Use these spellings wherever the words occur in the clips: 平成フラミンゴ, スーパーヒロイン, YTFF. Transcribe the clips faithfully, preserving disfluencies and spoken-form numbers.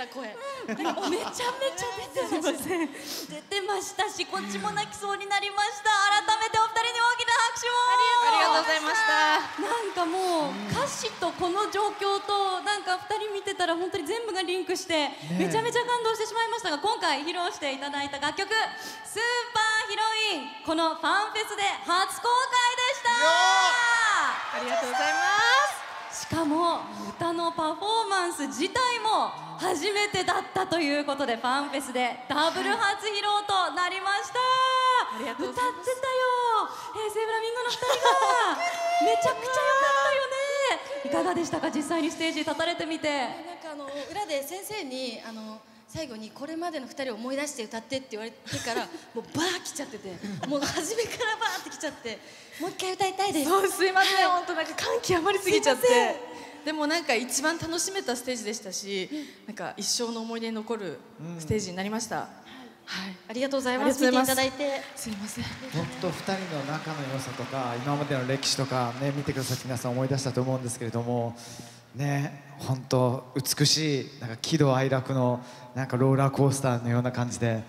した声、うん、だからめちゃめちゃ出てました出てましたし、こっちも泣きそうになりました。改めてお二人に大きな拍手を。ありがとうございました。なんかもう、うん、歌詞とこの状況となんかふたり見てたら本当に全部がリンクして、ね、めちゃめちゃ感動してしまいましたが、今回披露していただいた楽曲「スーパーヒロイン」、このファンフェスで初公開でした。ありがとうございます。しかも歌のパフォーマンス自体も初めてだったということで、ファンフェスでダブル初披露となりました。ありがとうございます。歌ってたよ、平成フラミンゴのふたりがめちゃくちゃ良かったよね。いかがでしたか、実際にステージに立たれてみて。なんかあの裏で先生にあの最後にこれまでのふたりを思い出して歌ってって言われてからもうバー来ちゃってて、もう初めからバーって来ちゃって、もう一回歌いたいです。そう、すいません、本当なんか感極まりすぎちゃって、でもなんか一番楽しめたステージでしたし、なんか一生の思い出に残るステージになりました。はい、ありがとうございます。見ていただいてすいません。もっとふたりの仲の良さとか今までの歴史とかね、見てくださって皆さん思い出したと思うんですけれどもね、本当美しいなんか喜怒哀楽のなんかローラーコースターのような感じで、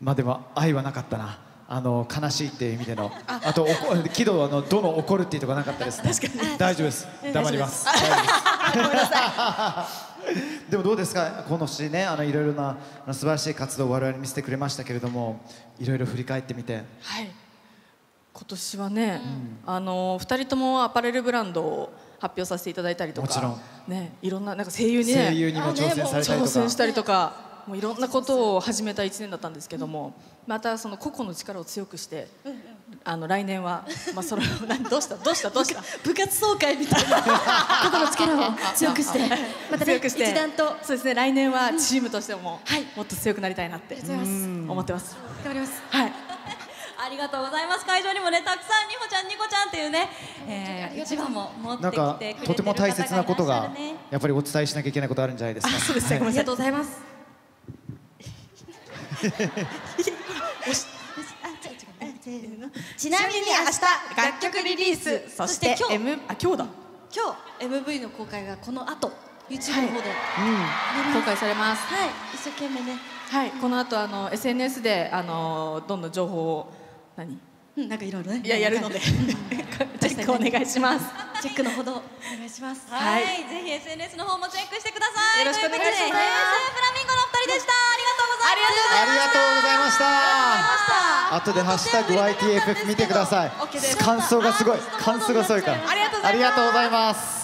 まあでも愛はなかったな、あの悲しいっていう意味での、あ, あと喜怒のどの怒るっていうとこなかったです、ね。確かに大丈夫です。黙ります。ごめんなさい。でもどうですか、この年ね、あのいろいろな素晴らしい活動を我々に見せてくれましたけれども、いろいろ振り返ってみて。はい。今年はね、うん、あの二人ともアパレルブランドを発表させていただいたりとか、もちろんね、いろんななんか声優に、ね、声優にも挑戦されたりとか、挑戦したりとか、もういろんなことを始めたいちねんだったんですけども、うん、またその個々の力を強くして、うんうん、あの来年はまあそれをどうしたどうしたどうした部活総会みたいな個々の力を強くして、また、ね、一段とそうですね、来年はチームとしても、はい、もっと強くなりたいなって思ってます。頑張ります。はい。ありがとうございます。会場にもね、たくさんにほちゃんにこちゃんっていうね、えー、一番も持ってきてくれてる方がいらっしゃるね。なんかとても大切なことがやっぱりお伝えしなきゃいけないことあるんじゃないですか。あ、そうですね。はい、ありがとうございます。ちなみに明日楽曲リリース、そして今日、あ、今日だ。今日 エムブイ の公開がこの後 ユーチューブ の方で、はい、うん、公開されます。はい、一生懸命ね。はい、この後あの エスエヌエス であのどんどん情報を何、うん、なんかいろいろね、いや、やるのでチェックお願いします。チェックのほどお願いします。はい、はい、ぜひ エスエンエス の方もチェックしてください。よろしくお願いします。フラミンゴのお二人でした。ありがとうございました。あとでハッシュタグ ワイティーエフエフ 見てください。感想がすごい、感想がすごいから。ありがとうございます。